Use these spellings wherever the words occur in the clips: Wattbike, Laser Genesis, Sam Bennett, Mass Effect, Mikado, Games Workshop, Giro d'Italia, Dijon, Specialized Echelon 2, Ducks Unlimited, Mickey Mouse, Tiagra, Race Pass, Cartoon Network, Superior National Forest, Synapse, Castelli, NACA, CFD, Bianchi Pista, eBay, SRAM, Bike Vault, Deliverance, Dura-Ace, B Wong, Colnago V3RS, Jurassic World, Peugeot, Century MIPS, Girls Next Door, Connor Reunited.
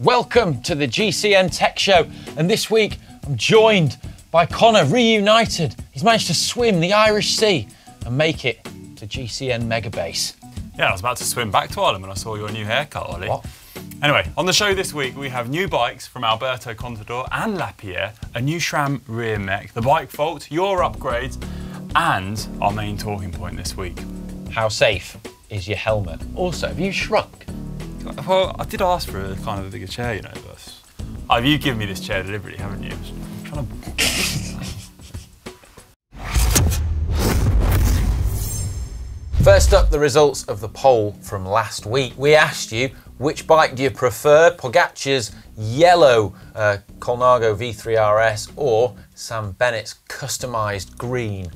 Welcome to the GCN Tech Show, and this week I'm joined by Connor Reunited. He's managed to swim the Irish Sea and make it to GCN Megabase. Yeah, I was about to swim back to Ireland when I saw your new haircut, Ollie. What? Anyway, on the show this week we have new bikes from Alberto Contador and Lapierre, a new SRAM rear mech, the bike fault, your upgrades, and our main talking point this week. How safe is your helmet? Also, have you shrunk? Well, I did ask for a kind of a bigger chair, you know, but you've given me this chair deliberately, haven't you? I'm trying to... First up, the results of the poll from last week. We asked you, which bike do you prefer? Pogacar's yellow Colnago V3RS or Sam Bennett's customised green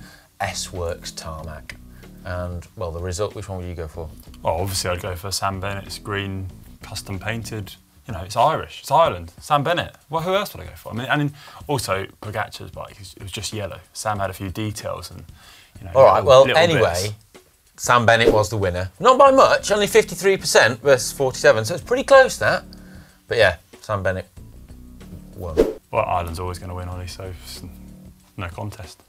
S Works Tarmac? And, well, the result, which one would you go for? Well, obviously I'd go for Sam Bennett's green, custom painted. You know, it's Irish, it's Ireland. Sam Bennett. Well, who else would I go for? I mean, and also Pogacar's bike, it was just yellow. Sam had a few details and, you know. All right, well, anyway, Sam Bennett was the winner. Not by much, only 53% versus 47, so it's pretty close, that. But yeah, Sam Bennett won. Well, Ireland's always going to win, Ollie, so no contest.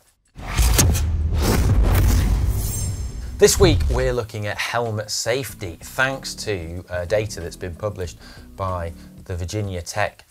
This week, we're looking at helmet safety, thanks to data that's been published by the Virginia Tech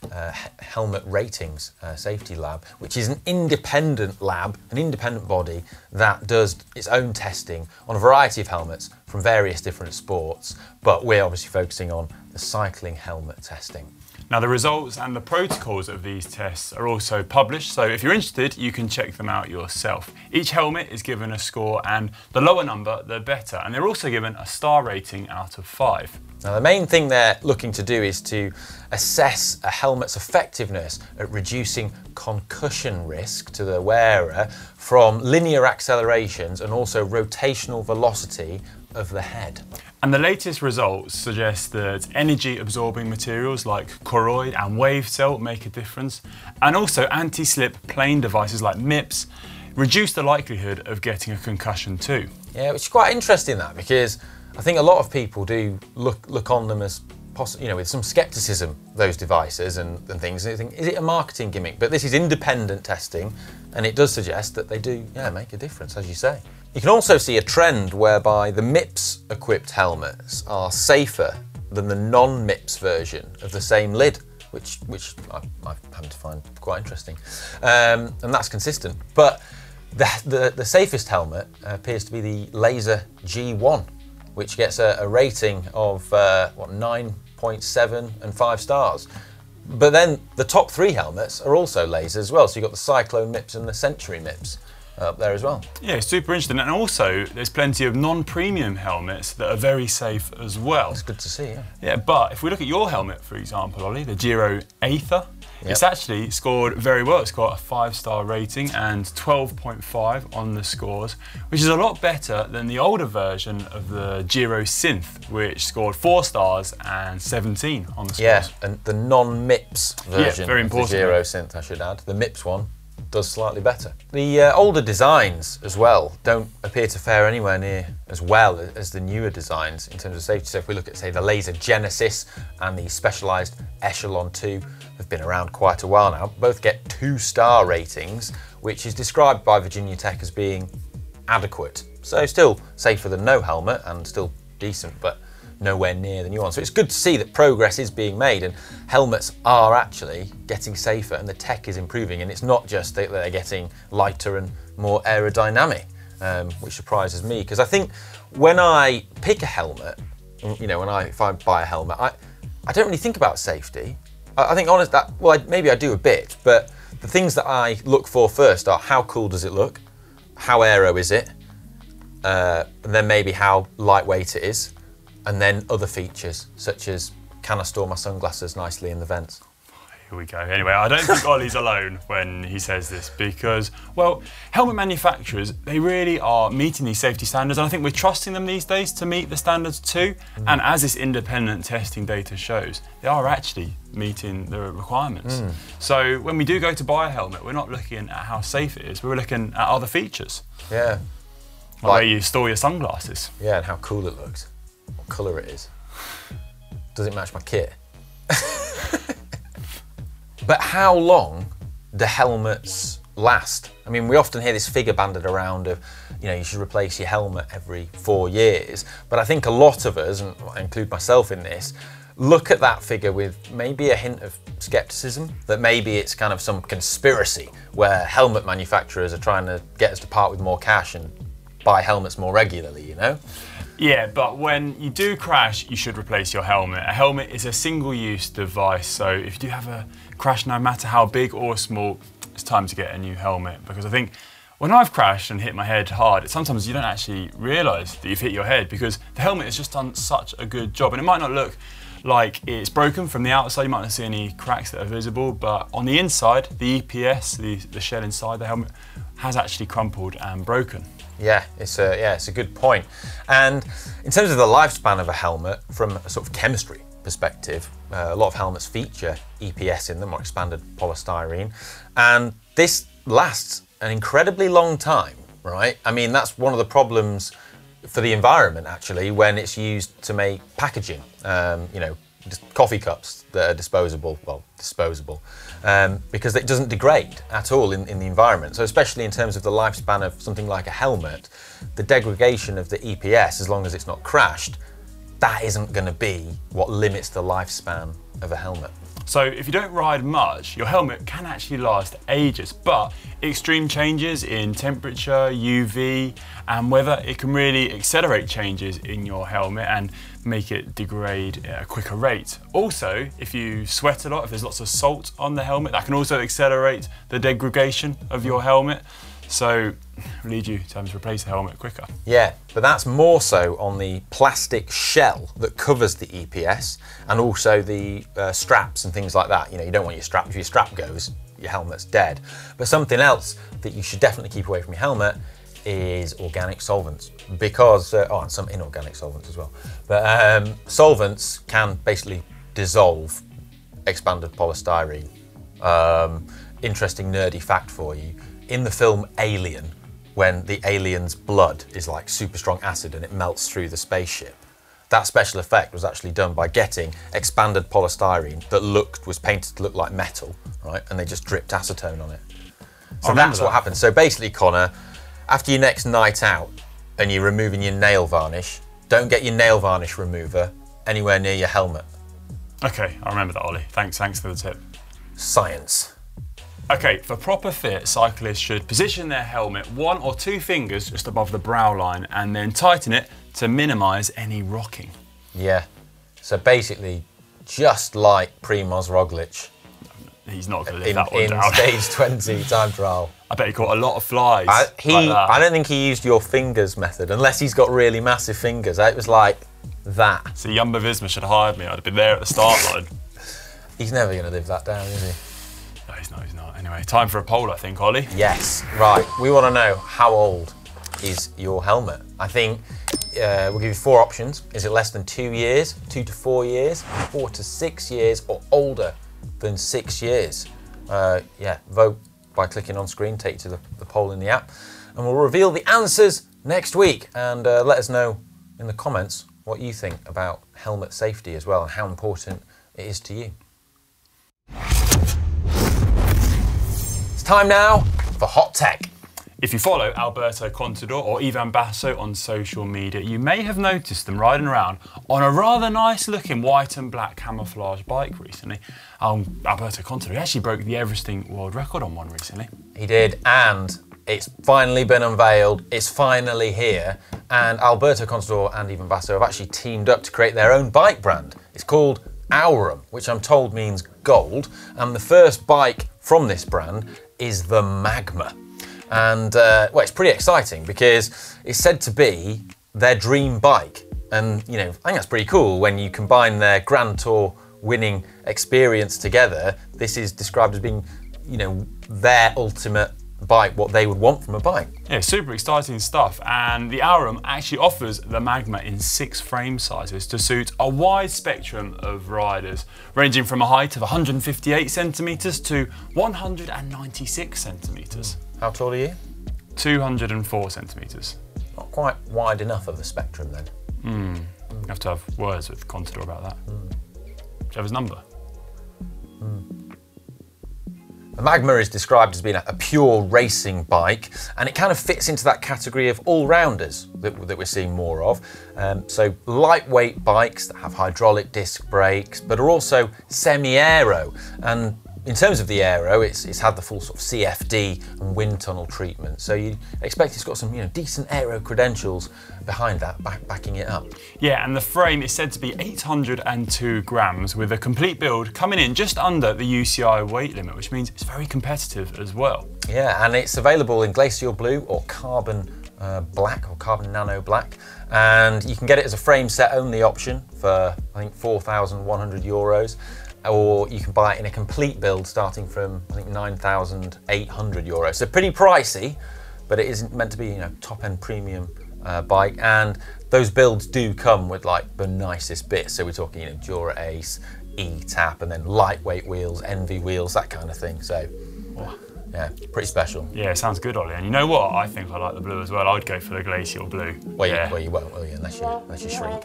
Helmet Ratings Safety Lab, which is an independent lab, an independent body that does its own testing on a variety of helmets from various different sports, but we're obviously focusing on the cycling helmet testing. Now the results and the protocols of these tests are also published, so if you're interested, you can check them out yourself. Each helmet is given a score, and the lower number, the better, and they're also given a star rating out of 5. Now the main thing they're looking to do is to assess a helmet's effectiveness at reducing concussion risk to the wearer from linear accelerations and also rotational velocity of the head. And the latest results suggest that energy-absorbing materials like coroid and wave cell make a difference, and also anti-slip plane devices like MIPS reduce the likelihood of getting a concussion too. Yeah, which is quite interesting, that, because I think a lot of people do look on them as, you know, with some scepticism, those devices and things, and they think, is it a marketing gimmick? But this is independent testing, and it does suggest that they do, yeah, make a difference, as you say. You can also see a trend whereby the MIPS-equipped helmets are safer than the non-MIPS version of the same lid, which I happen to find quite interesting, and that's consistent. But the safest helmet appears to be the Laser G1, which gets a rating of 9.7 and 5 stars. But then the top 3 helmets are also laser as well. So you've got the Cyclone MIPS and the Century MIPS up there as well. Yeah, super interesting. And also there's plenty of non-premium helmets that are very safe as well. It's good to see, yeah. Yeah, but if we look at your helmet, for example, Ollie, the Giro Aether, yep, it's actually scored very well. It's got a 5-star rating and 12.5 on the scores, which is a lot better than the older version of the Giro Synth, which scored 4 stars and 17 on the scores. Yeah, and the non-MIPS version, yeah, very important, of the Giro Synth, I should add. The MIPS one does slightly better. The older designs as well don't appear to fare anywhere near as well as the newer designs in terms of safety. So if we look at, say, the Laser Genesis and the Specialized Echelon 2, have been around quite a while now, both get 2-star ratings, which is described by Virginia Tech as being adequate. So still safer than no helmet and still decent, but nowhere near the new one. So it's good to see that progress is being made and helmets are actually getting safer and the tech is improving, and it's not just that they're getting lighter and more aerodynamic, which surprises me, because I think when I pick a helmet, you know, if I buy a helmet, I don't really think about safety. I think, honest, that, well, maybe I do a bit, but the things that I look for first are how cool does it look, how aero is it, and then maybe how lightweight it is, and then other features, such as can I store my sunglasses nicely in the vents. Here we go. Anyway, I don't think Ollie's alone when he says this, because, well, helmet manufacturers, they really are meeting these safety standards, and I think we're trusting them these days to meet the standards too. And as this independent testing data shows, they are actually meeting the requirements. So when we do go to buy a helmet, we're not looking at how safe it is, we're looking at other features. Yeah. Like where you store your sunglasses. Yeah, and how cool it looks, what colour it is. Does it match my kit? But how long do helmets last? I mean, we often hear this figure banded around of, you know, you should replace your helmet every 4 years. But I think a lot of us, and I include myself in this, look at that figure with maybe a hint of skepticism, that maybe it's kind of some conspiracy where helmet manufacturers are trying to get us to part with more cash and buy helmets more regularly, you know? Yeah, but when you do crash, you should replace your helmet. A helmet is a single-use device, so if you do have a crash, no matter how big or small, it's time to get a new helmet. Because I think when I've crashed and hit my head hard, sometimes you don't actually realise that you've hit your head because the helmet has just done such a good job. And it might not look like it's broken from the outside, you might not see any cracks that are visible, but on the inside, the EPS, the shell inside the helmet, has actually crumpled and broken. Yeah, it's a good point. And in terms of the lifespan of a helmet, from a sort of chemistry perspective, a lot of helmets feature EPS in them, or expanded polystyrene, and this lasts an incredibly long time, right? I mean, that's one of the problems for the environment, actually, when it's used to make packaging, you know, just coffee cups that are disposable, well, disposable, because it doesn't degrade at all in the environment. So especially in terms of the lifespan of something like a helmet, the degradation of the EPS, as long as it's not crashed, that isn't going to be what limits the lifespan of a helmet. So if you don't ride much, your helmet can actually last ages, but extreme changes in temperature, UV, and weather, it can really accelerate changes in your helmet and make it degrade at a quicker rate. Also, if you sweat a lot, if there's lots of salt on the helmet, that can also accelerate the degradation of your helmet. So lead you to having to replace the helmet quicker. Yeah, but that's more so on the plastic shell that covers the EPS and also the straps and things like that. You know, you don't want your strap. If your strap goes, your helmet's dead. But something else that you should definitely keep away from your helmet is organic solvents, because, oh, and some inorganic solvents as well. But solvents can basically dissolve expanded polystyrene. Interesting nerdy fact for you. In the film Alien, when the alien's blood is like super strong acid and it melts through the spaceship, that special effect was actually done by getting expanded polystyrene that was painted to look like metal, right? And they just dripped acetone on it. So that's what happened. So basically, Connor, after your next night out and you're removing your nail varnish, don't get your nail varnish remover anywhere near your helmet. Okay, I remember that, Ollie. Thanks for the tip. Science. Okay, for proper fit, cyclists should position their helmet 1 or 2 fingers just above the brow line and then tighten it to minimise any rocking. Yeah, so basically just like Primož Roglič. He's not going to live that one down. In stage 20 time trial. I bet he caught a lot of flies. I don't think he used your fingers method, unless he's got really massive fingers. It was like that. So Jumbo Visma should have hired me, I'd have been there at the start line. He's never going to live that down, is he? No, he's not, he's not. Anyway, time for a poll, I think, Ollie. Yes, right. We want to know, how old is your helmet? I think we'll give you 4 options. Is it less than 2 years, 2 to 4 years, 4 to 6 years, or older than 6 years? Yeah, vote by clicking on screen, take you to the poll in the app. And we'll reveal the answers next week. And let us know in the comments what you think about helmet safety as well and how important it is to you. Time now for Hot Tech. If you follow Alberto Contador or Ivan Basso on social media, you may have noticed them riding around on a rather nice looking white and black camouflage bike recently. Alberto Contador, he actually broke the Everesting world record on one recently. He did, and it's finally been unveiled. It's finally here. And Alberto Contador and Ivan Basso have actually teamed up to create their own bike brand. It's called Aurum, which I'm told means gold. And the first bike from this brand is the Magma. And well, it's pretty exciting because it's said to be their dream bike. And you know, I think that's pretty cool when you combine their Grand Tour winning experience together. This is described as being, you know, their ultimate bike, what they would want from a bike. Yeah, super exciting stuff. And the Aurum actually offers the Magma in 6 frame sizes to suit a wide spectrum of riders, ranging from a height of 158 centimeters to 196 centimeters. How tall are you? 204 centimeters. Not quite wide enough of the spectrum then. You have to have words with Contador about that. Do you have his number? The Magma is described as being a pure racing bike, and it kind of fits into that category of all-rounders that we're seeing more of. So lightweight bikes that have hydraulic disc brakes, but are also semi-aero. And in terms of the aero, it's had the full sort of CFD and wind tunnel treatment. So you expect it's got some decent aero credentials behind that, backing it up. Yeah, and the frame is said to be 802 grams with a complete build coming in just under the UCI weight limit, which means it's very competitive as well. Yeah, and it's available in glacial blue or carbon black or carbon nano black. And you can get it as a frame set only option for, I think, 4,100 euros. Or you can buy it in a complete build starting from, I think, 9,800 euros. So pretty pricey, but it isn't meant to be, top-end premium bike. And those builds do come with like the nicest bits. So we're talking, Dura Ace, eTap, and then lightweight wheels, Envy wheels, that kind of thing. So, yeah, pretty special. Yeah, it sounds good, Ollie. And you know what? I think I like the blue as well. I would go for the glacial blue. Well, yeah. Well, you won't, will you? Unless you shrink.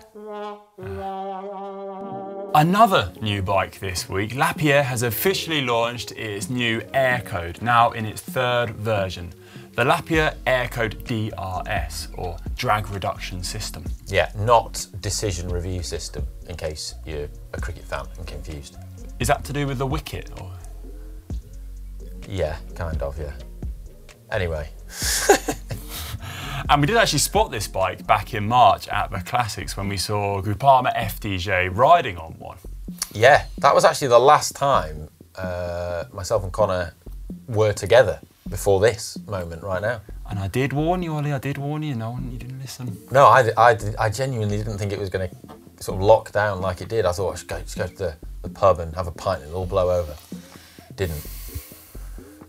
Another new bike this week, Lapierre has officially launched its new Air Code, now in its third version. The Lapierre Air Code DRS, or Drag Reduction System. Yeah, not Decision Review System, in case you're a cricket fan and confused. Is that to do with the wicket, or? Yeah, kind of, yeah. Anyway. And we did actually spot this bike back in March at the Classics when we saw Groupama FDJ riding on one. Yeah, that was actually the last time myself and Connor were together before this moment right now. And I did warn you, Ollie, I did warn you, no, you didn't listen. No, I genuinely didn't think it was going to sort of lock down like it did. I thought I should just go to the pub and have a pint and it'll all blow over. Didn't.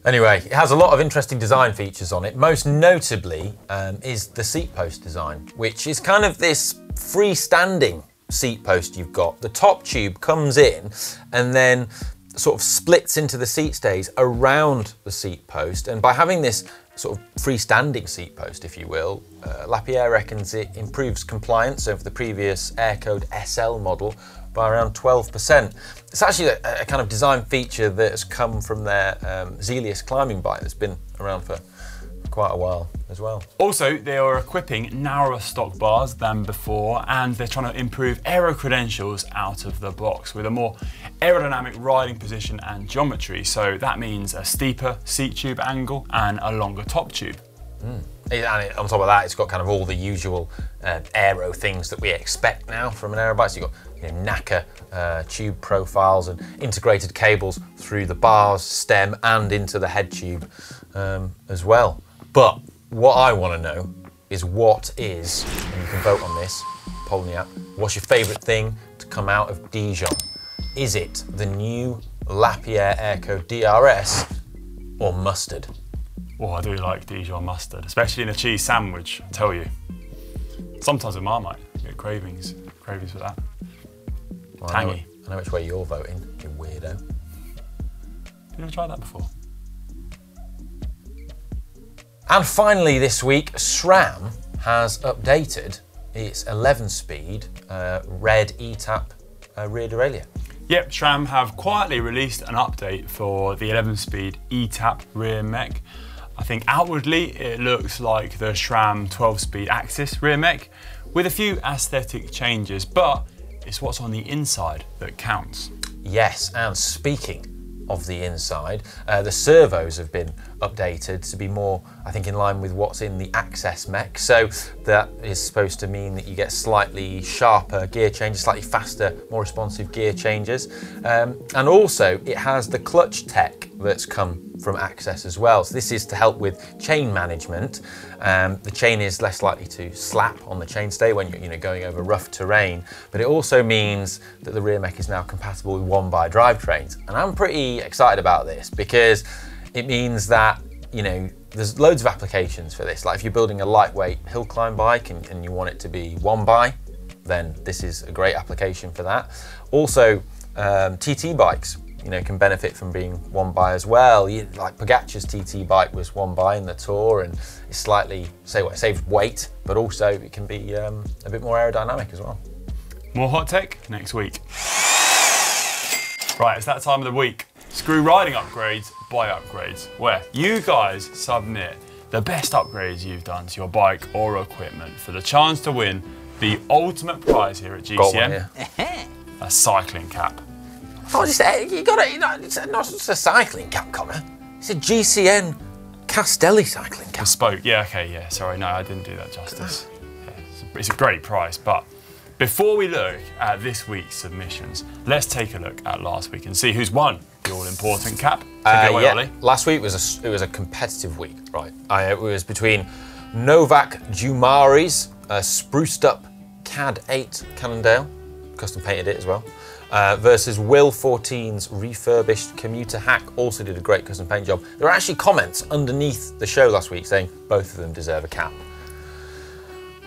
Anyway, it has a lot of interesting design features on it. Most notably is the seat post design, which is kind of this freestanding seat post you've got. The top tube comes in and then sort of splits into the seat stays around the seat post. And by having this sort of freestanding seat post, if you will, Lapierre reckons it improves compliance over the previous Air Code SL model by around 12%. It's actually a kind of design feature that has come from their Zelius climbing bike that's been around for quite a while as well. Also, they are equipping narrower stock bars than before, and they're trying to improve aero credentials out of the box with a more aerodynamic riding position and geometry. So that means a steeper seat tube angle and a longer top tube. And on top of that, it's got kind of all the usual aero things that we expect now from an aero bike. So you've got NACA tube profiles and integrated cables through the bars, stem, and into the head tube as well. But what I want to know is what is, and you can vote on this, poll in the app, what's your favourite thing to come out of Dijon? Is it the new Lapierre Air Code DRS or mustard? Oh, I do like Dijon mustard, especially in a cheese sandwich, I tell you. Sometimes with Marmite, you get cravings for that. Well, tangy. I know which way you're voting, you weirdo. Have you ever tried that before? And finally this week, SRAM has updated its 11-speed red eTap rear derailleur. Yep, SRAM have quietly released an update for the 11-speed eTap rear mech. I think outwardly it looks like the SRAM 12-speed AXS rear mech with a few aesthetic changes, but it's what's on the inside that counts. Yes, and speaking of the inside, the servos have been updated to be more, I think, in line with what's in the AXS mech. So that is supposed to mean that you get slightly sharper gear changes, slightly faster, more responsive gear changes. And also it has the clutch tech that's come from AXS as well. So this is to help with chain management. The chain is less likely to slap on the chainstay when you're going over rough terrain, but it also means that the rear mech is now compatible with 1x drivetrains. And I'm pretty excited about this because it means that, there's loads of applications for this. Like if you're building a lightweight hill climb bike and you want it to be 1x, then this is a great application for that. Also, TT bikes, can benefit from being 1x as well. Like Pogacar's TT bike was 1x in the Tour, and it's slightly, it saves weight, but also it can be a bit more aerodynamic as well. More hot tech next week. Right, it's that time of the week. Screw riding upgrades, bike upgrades, where you guys submit the best upgrades you've done to your bike or equipment for the chance to win the ultimate prize here at GCN, a cycling cap. I thought you said, you got it, you know, it's not just a cycling cap, Connor. It's a GCN Castelli cycling cap. Bespoke, yeah, okay, yeah, sorry, no, I didn't do that justice. Yeah, it's a great prize, but before we look at this week's submissions, let's take a look at last week and see who's won the all-important cap. Take it away, Ollie. Last week was a competitive week, right? It was between Novak Jumari's spruced-up CAD 8 Cannondale, custom painted it as well, versus Will 14's refurbished Commuter Hack, also did a great custom paint job. There were actually comments underneath the show last week saying both of them deserve a cap.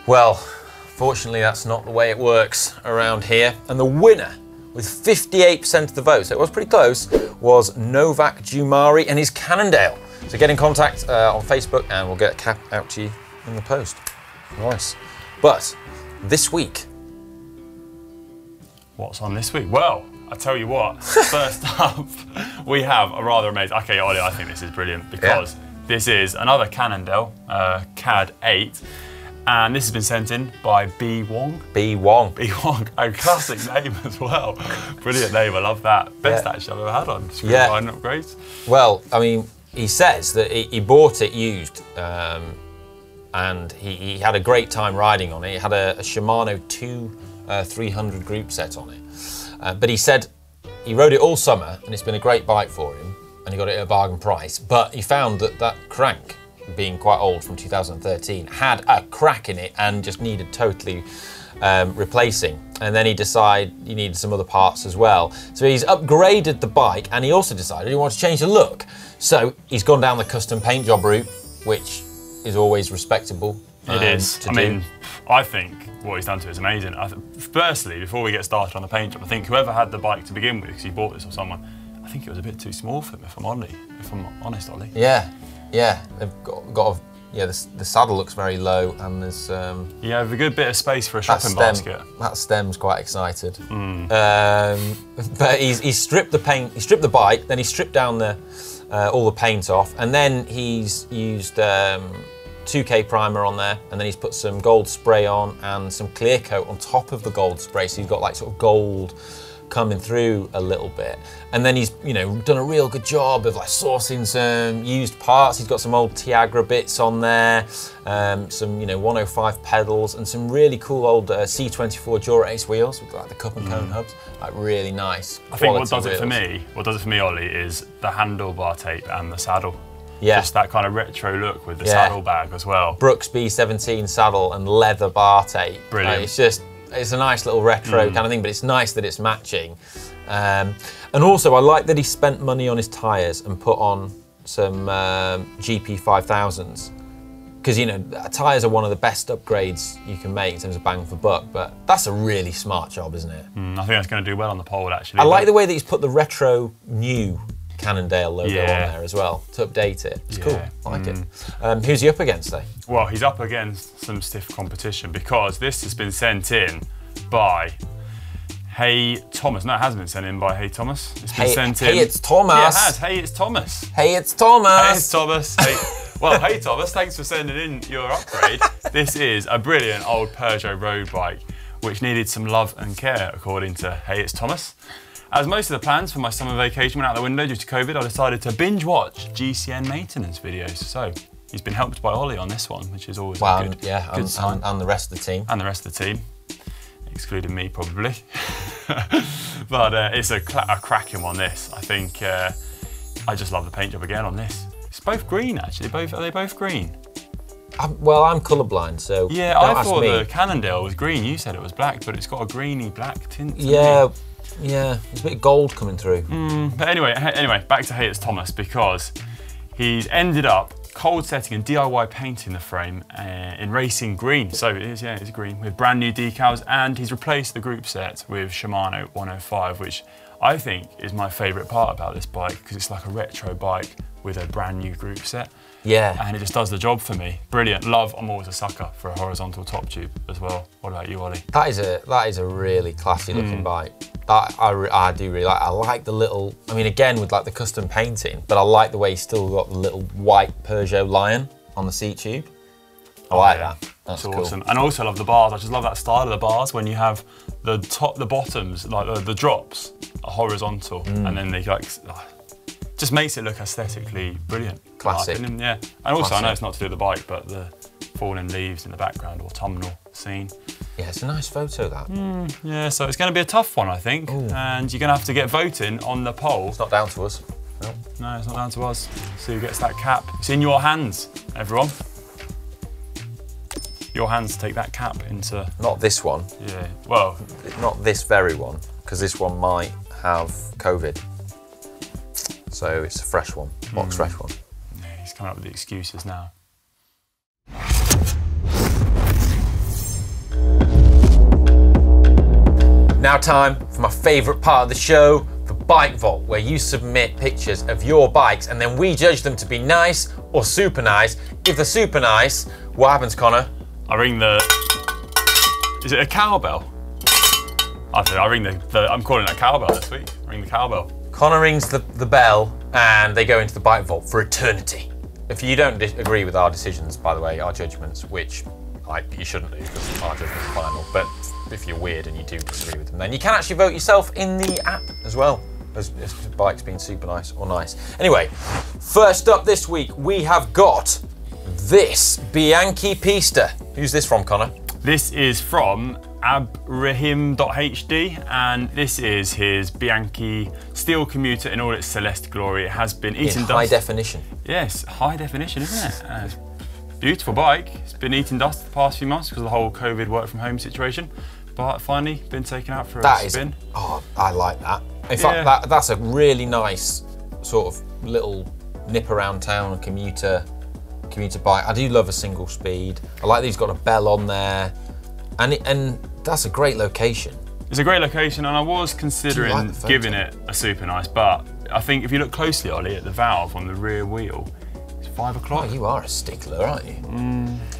Well, fortunately that's not the way it works around here. And the winner, with 58% of the votes, so it was pretty close, was Novak Jumari and his Cannondale. So get in contact on Facebook and we'll get a cap out to you in the post. Nice. But this week, what's on this week? Well, I tell you what, first up, we have a rather amazing, okay, Ollie, I think this is brilliant because this is another Cannondale, CAD 8, and this has been sent in by B. Wong. B. Wong. B. Wong, a classic name as well. Brilliant name, I love that. Best actually I've ever had on screen riding upgrades. Well, I mean, he says that he bought it used, and he had a great time riding on it. It had a Shimano 300 group set on it. But he said he rode it all summer and it's been a great bike for him and he got it at a bargain price, but he found that that crank, being quite old from 2013, had a crack in it and just needed totally replacing. And then he decided he needed some other parts as well. So he's upgraded the bike and he also decided he wanted to change the look. So he's gone down the custom paint job route, which is always respectable. I mean, I think what he's done to it is amazing. Firstly, before we get started on the paint job, I think whoever had the bike to begin with, because he bought this or someone, I think it was a bit too small for him, if I'm honest, Ollie. Yeah, yeah, they've got the saddle looks very low and there's... yeah, there's a good bit of space for a shopping basket. That stem's quite excited. But he's stripped the paint, he stripped the bike, then he stripped down the all the paint off, and then he's used 2K primer on there, and then he's put some gold spray on and some clear coat on top of the gold spray, so you've got like sort of gold coming through a little bit. And then he's, you know, done a real good job of like sourcing some used parts. He's got some old Tiagra bits on there, some, you know, 105 pedals and some really cool old C24 Dura-Ace wheels with like the cup and cone hubs, like really nice. I think what does it for me, Ollie, is the handlebar tape and the saddle. Yeah. Just that kind of retro look with the saddle bag as well. Brooks B17 saddle and leather bar tape. Brilliant. It's just, it's a nice little retro kind of thing, but it's nice that it's matching. And also I like that he spent money on his tyres and put on some GP5000s. Because, you know, tyres are one of the best upgrades you can make in terms of bang for buck, but that's a really smart job, isn't it? I think that's going to do well on the poll, actually. I like the way that he's put the retro new Cannondale logo on there as well, to update it. It's cool, I like it. Who's he up against though? Well, he's up against some stiff competition because this has been sent in by Hey Thomas. No, it hasn't been sent in by Hey Thomas. It's been sent in. Hey, it's Thomas. Yeah, it has. Hey, it's Thomas. Hey, it's Thomas. Hey, it's Thomas. Hey. Well, Hey Thomas, thanks for sending in your upgrade. This is a brilliant old Peugeot road bike, which needed some love and care, according to Hey, it's Thomas. As most of the plans for my summer vacation went out the window due to COVID, I decided to binge watch GCN maintenance videos. So he's been helped by Ollie on this one, which is always good. Yeah, good sign. And the rest of the team. And the rest of the team, excluding me probably. But it's a cracking one, this. I think I just love the paint job again on this. It's both green actually. Are they both green? Well, I'm colourblind, so yeah, don't I thought ask me. The Cannondale was green. You said it was black, but it's got a greeny black tint. Yeah. Yeah, there's a bit of gold coming through. But anyway, back to Hey It's Thomas, because he's ended up cold setting and DIY painting the frame in racing green. So it is, it's green with brand new decals, and he's replaced the group set with Shimano 105, which I think is my favourite part about this bike, because it's like a retro bike with a brand new group set. Yeah. And it just does the job for me. Brilliant. Love, I'm always a sucker for a horizontal top tube as well. What about you, Ollie? That is a really classy looking bike. That I do really like. I like the little, I mean, again, with like the custom painting, but I like the way he's still got the little white Peugeot lion on the seat tube. I like that. That's awesome. Cool. And also love the bars. I just love that style of the bars when you have the top, the bottoms, like the drops are horizontal, and then they like, just makes it look aesthetically brilliant. Classic. Yeah. And also, I know it's not to do with the bike, but the falling leaves in the background, autumnal scene. Yeah, it's a nice photo, that. Yeah, so it's going to be a tough one, I think. Ooh. And you're going to have to get voting on the poll. It's not down to us. No, no, it's not down to us. See who gets that cap. It's in your hands, everyone. Your hands to take that cap into... Not this one. Yeah, well... Not this very one, because this one might have COVID. So it's a fresh one, box fresh one. Yeah, he's coming up with the excuses now. Now time for my favourite part of the show, the Bike Vault, where you submit pictures of your bikes and then we judge them to be nice or super nice. If they're super nice, what happens, Connor? I ring the... Is it a cowbell? I'm calling it a cowbell this week. Ring the cowbell. Connor rings the bell and they go into the Bike Vault for eternity. If you don't agree with our decisions, by the way, our judgments, which you shouldn't do because our judgments are final, but if you're weird and you do disagree with them, then you can actually vote yourself in the app as well, as the bike's been super nice or nice. Anyway, first up this week, we have got this Bianchi Pista. Who's this from, Connor? This is from abrahim.hd, and this is his Bianchi steel commuter in all its celeste glory. It has been eaten dust. High definition. Yes, high definition, isn't it? Beautiful bike. It's been eating dust the past few months because of the whole COVID work from home situation, but finally been taken out for a spin. Oh, I like that. In fact, that's a really nice sort of little nip around town commuter bike. I do love a single speed. I like that he's got a bell on there, and that's a great location. It's a great location, and I was considering giving it a super nice, but I think if you look closely, Ollie, at the valve on the rear wheel, 5 o'clock. Oh, you are a stickler, aren't you?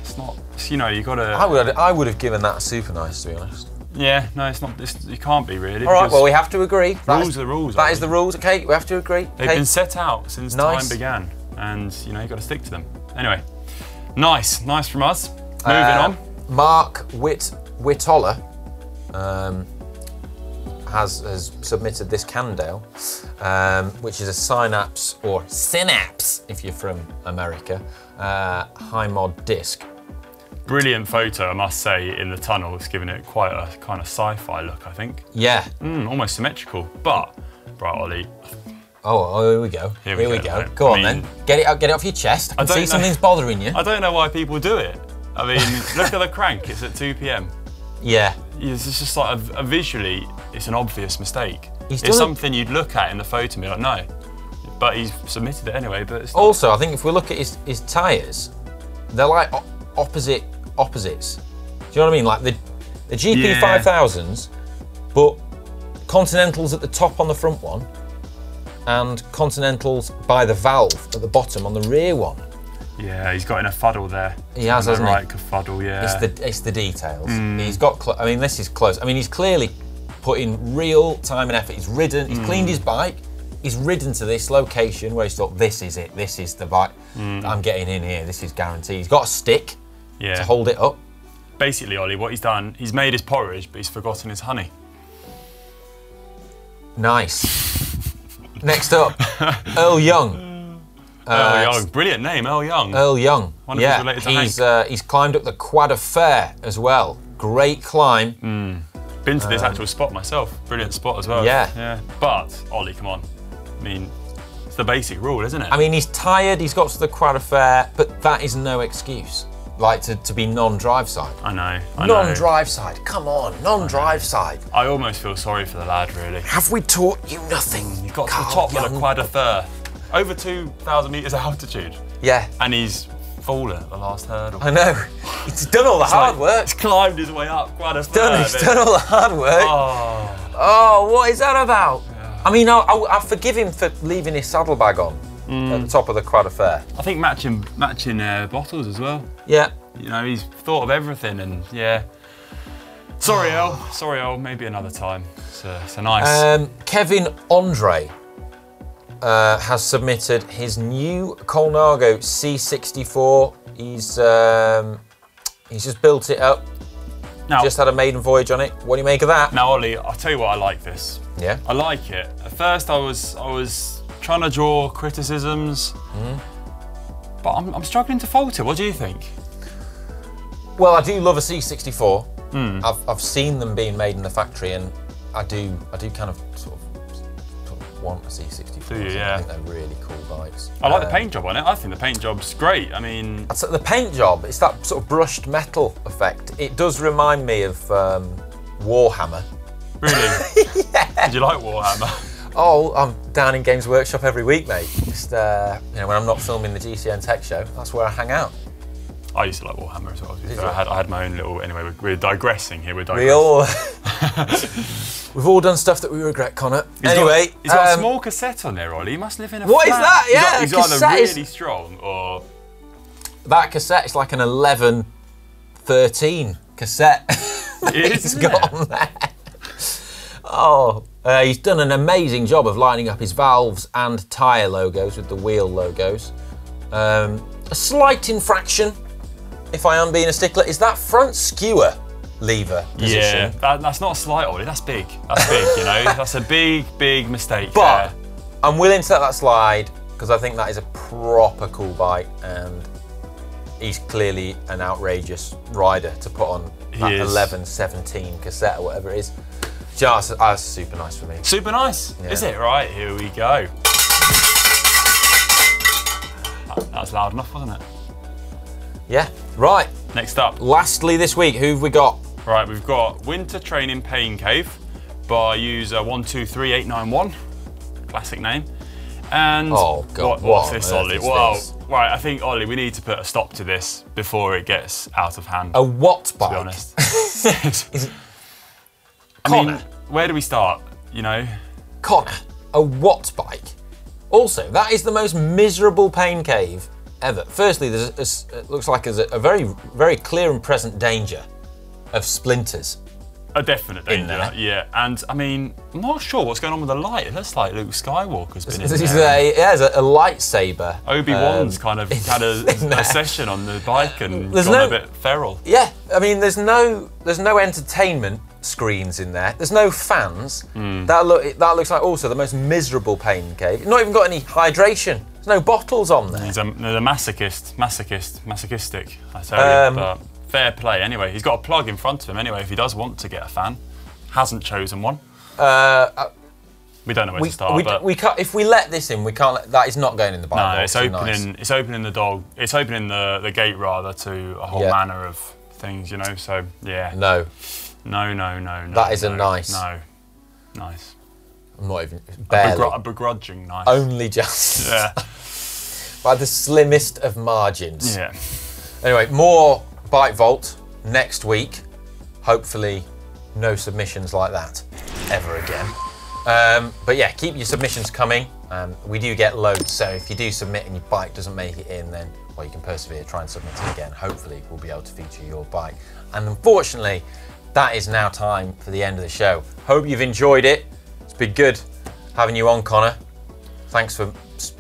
It's not. It's, you know, you gotta. I would have given that a super nice, to be honest. Yeah, no, it's not. You can't be really. All right, well, we have to agree. Rules are the rules. That is the rules, okay? We have to agree. They've been set out since time began, and you know you got to stick to them. Anyway, nice from us. Moving on. Mark Whittoller has submitted this Cannondale, which is a Synapse, or Synapse if you're from America, high mod disc. Brilliant photo, I must say, in the tunnel. It's giving it quite a kind of sci-fi look, I think. Yeah. Almost symmetrical, but, right, Ollie. Oh, here we go. Here we go. Go on then. Get it off your chest. I can see something's bothering you. I don't know why people do it. I mean, look at the crank, it's at 2 PM. Yeah. It's just like visually, it's an obvious mistake. It's something you'd look at in the photo and be like, no. But he's submitted it anyway, but it's not. Also, I think if we look at his tyres, they're like opposites. Do you know what I mean? Like the GP5000s, but Continentals at the top on the front one and Continentals by the valve at the bottom on the rear one. Yeah, he's got in a fuddle there. He has, hasn't he? Right, a fuddle, yeah. It's the details. He's got, I mean, this is close. I mean, he's clearly put in real time and effort. He's ridden, he's cleaned his bike, he's ridden to this location where he's thought, this is it, this is the bike I'm getting in here, this is guaranteed. He's got a stick to hold it up. Basically, Ollie, what he's done, he's made his porridge, but he's forgotten his honey. Nice. Next up, Earl Young. Earl Young, brilliant name, Earl Young. Earl Young, yeah, he's climbed up the Quadre Faire as well. Great climb. Been to this actual spot myself, brilliant spot as well. Yeah. But, Ollie, come on, I mean, it's the basic rule, isn't it? I mean, he's tired, he's got to the Quadre Faire, but that is no excuse, like to be non-drive side. I know. Non-drive side, come on, non-drive side. I almost feel sorry for the lad, really. Have we taught you nothing? You've got to the top of the Quadre Faire. Over 2,000 metres altitude. Yeah. And he's fallen at the last hurdle. I know. He's done all the hard work. He's climbed his way up quite a bit. He's done all the hard work. Oh, what is that about? Yeah. I mean, I forgive him for leaving his saddlebag on at the top of the Quadre Faire. I think matching bottles as well. Yeah. You know, he's thought of everything and, yeah. Sorry, El. Maybe another time. It's a nice. Kevin Andre has submitted his new Colnago C64. He's just built it up. Now, just had a maiden voyage on it. What do you make of that? Now, Ollie, I'll tell you what, I like this. Yeah? I like it. At first, I was trying to draw criticisms, but I'm struggling to fault it. What do you think? Well, I do love a C64. I've seen them being made in the factory, and I do kind of sort of want a C64. Do you? Yeah. I think they're really cool bikes. I like the paint job on it. I think the paint job's great. I mean, the paint job, it's that sort of brushed metal effect. It does remind me of Warhammer. Really? Yeah. Did you like Warhammer? Oh, I'm down in Games Workshop every week, mate. Just you know, when I'm not filming the GCN Tech Show, that's where I hang out. I used to like Warhammer as well. I had my own little. Anyway, we're digressing here. We've all done stuff that we regret, Connor. Anyway, he's got a small cassette on there, Ollie. He must live in a. What flat. Is that? Yeah, he's either really strong or that cassette is like an 11-13 cassette. He's got on there. Oh, he's done an amazing job of lining up his valves and tyre logos with the wheel logos. A slight infraction. If I am being a stickler, is that front skewer lever position? Yeah, that's not a slight, Ollie, that's big. That's big, you know, that's a big, big mistake. But there. I'm willing to let that slide because I think that is a proper cool bike and he's clearly an outrageous rider to put on that 11-17 cassette or whatever it is. Just, that's super nice for me. Super nice, is it? Right, here we go. That was loud enough, wasn't it? Yeah, right. Next up. Lastly this week, who've we got? Right, we've got Winter Training Pain Cave by user 123891. Classic name. And oh, God, what's this, Ollie? Well, right, I think, Ollie, we need to put a stop to this before it gets out of hand. A Wattbike? To be honest. Is it... Connor. I mean, where do we start, you know? Connor, a Wattbike. Also, that is the most miserable pain cave ever. Firstly, there's it looks like there's a very, very clear and present danger of splinters. A definite danger, yeah. And I mean, I'm not sure what's going on with the light. It looks like Luke Skywalker's been in there. Yeah, there's a lightsaber. Obi-Wan's kind of had a session on the bike and gone a bit feral. Yeah, I mean, there's no entertainment screens in there. There's no fans. That looks like also the most miserable pain cave. You've not even got any hydration. There's no bottles on there. He's a masochistic, I tell you. But fair play anyway. He's got a plug in front of him anyway if he does want to get a fan. Hasn't chosen one. We don't know where to start. We can't, if we let this in, we can't let, that is not going in the bike. No, it's opening the gate rather to a whole manner of things, you know, so yeah. No. That is nice. I'm not even, barely. A begrudging nice. Only just. Yeah. By the slimmest of margins. Yeah. Anyway, more Bike Vault next week. Hopefully no submissions like that ever again. But yeah, keep your submissions coming. We do get loads, so if you do submit and your bike doesn't make it in, then well, you can persevere, try and submit it again. Hopefully we'll be able to feature your bike. And unfortunately, that is now time for the end of the show. Hope you've enjoyed it. It's been good having you on, Connor. Thanks for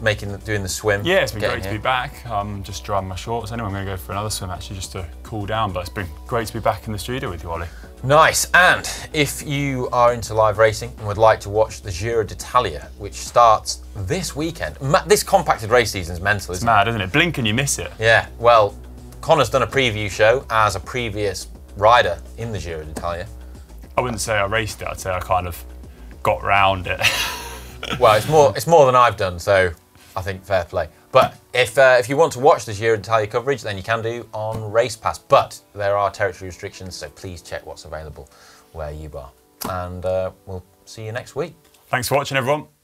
doing the swim. Yeah, it's been great to be back. I'm just drying my shorts. Anyway, I'm going to go for another swim actually just to cool down, but it's been great to be back in the studio with you, Ollie. Nice, and if you are into live racing and would like to watch the Giro d'Italia, which starts this weekend. This compacted race season's mental, isn't it? It's mad, isn't it? Blink and you miss it. Yeah, well, Connor's done a preview show as a previous rider in the Giro d'Italia. I wouldn't say I raced it, I'd say I kind of got round it. Well, it's more than I've done, so I think fair play. But if you want to watch the Giro d'Italia coverage, then you can do on Race Pass, but there are territory restrictions, so please check what's available where you are. And we'll see you next week. Thanks for watching, everyone.